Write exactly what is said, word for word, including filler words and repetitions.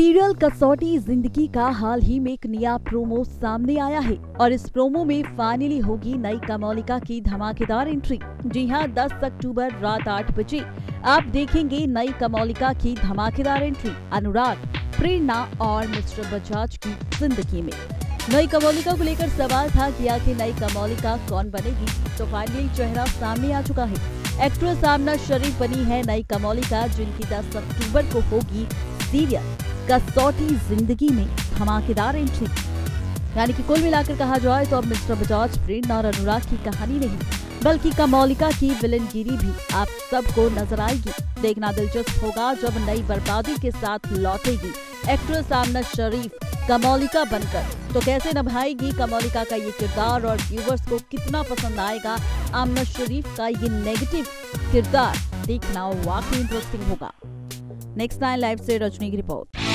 Serial कसौटी जिंदगी का हाल ही में एक नया प्रोमो सामने आया है और इस प्रोमो में फाइनली होगी नई कोमोलिका की धमाकेदार एंट्री। जी हां, दस अक्टूबर रात आठ बजे आप देखेंगे नई कोमोलिका की धमाकेदार एंट्री अनुराग, प्रेरणा और मिस्टर बजाज की जिंदगी में। नई कोमोलिका को लेकर सवाल था कि आखिर नई कोमोलिका कौन बनेगी, तो फाइनली चेहरा सामने आ चुका है। एक्ट्रेस आमना शरीफ बनी है नई कोमोलिका, जिनकी दस अक्टूबर को होगी सीरियल कसौटी जिंदगी में धमाकेदार एंट्री। यानी कि कुल मिलाकर कहा जाए तो अब मिस्टर बजाज, प्रेरणा और अनुराग की कहानी नहीं बल्कि कोमोलिका की विलनगिरी भी आप सबको नजर आएगी। देखना दिलचस्प होगा जब नई बर्बादी के साथ लौटेगी एक्ट्रेस आमना शरीफ कोमोलिका बनकर, तो कैसे निभाएगी कोमोलिका का ये किरदार और व्यूवर्स को कितना पसंद आएगा आमना शरीफ का ये नेगेटिव किरदार, देखना वाकई इंटरेस्टिंग होगा। नेक्स्ट नाइन लाइफ से रजनी की रिपोर्ट।